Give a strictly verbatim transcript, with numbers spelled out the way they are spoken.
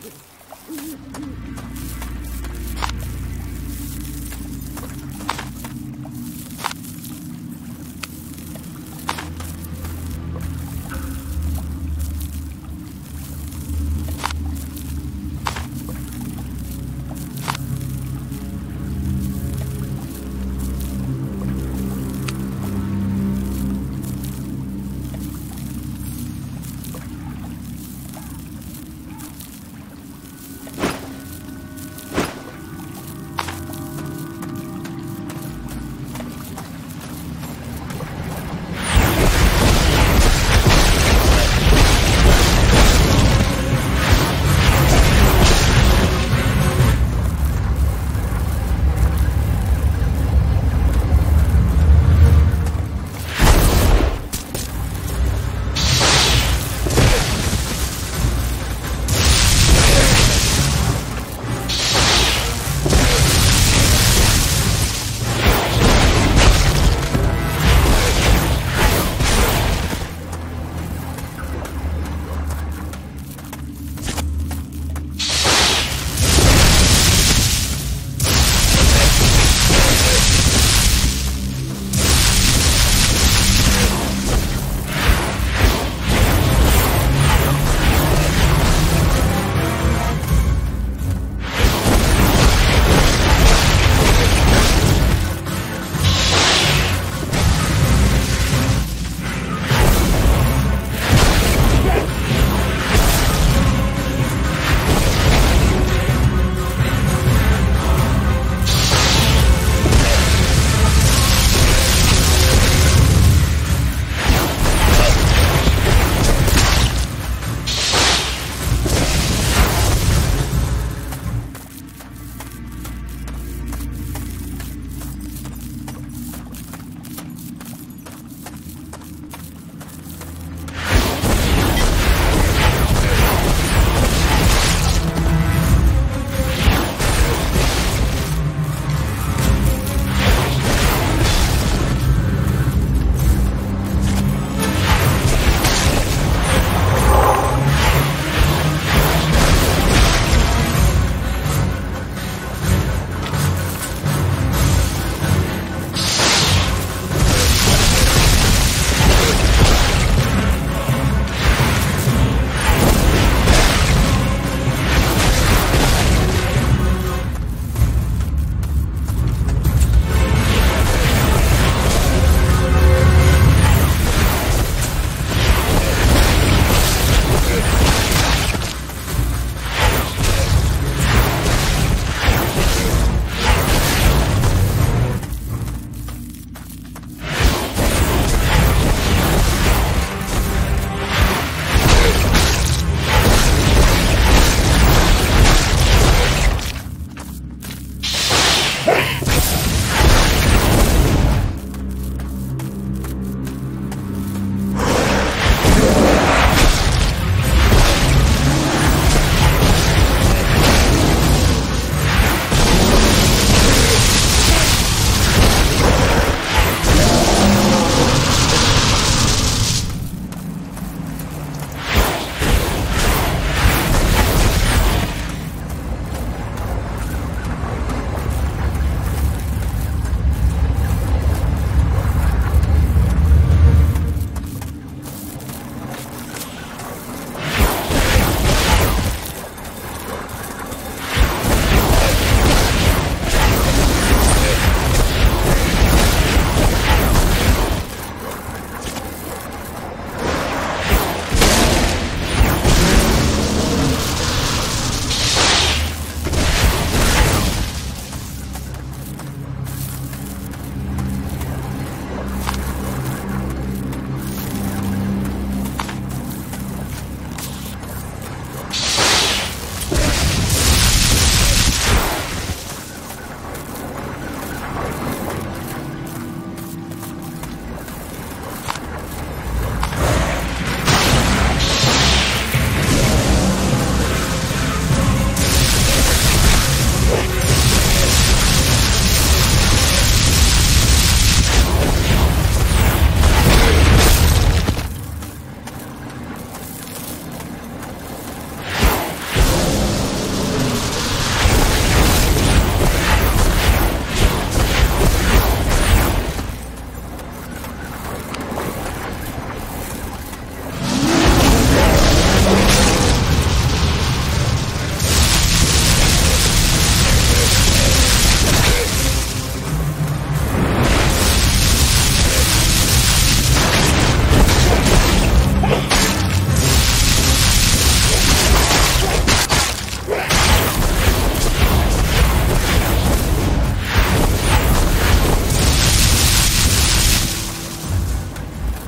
building.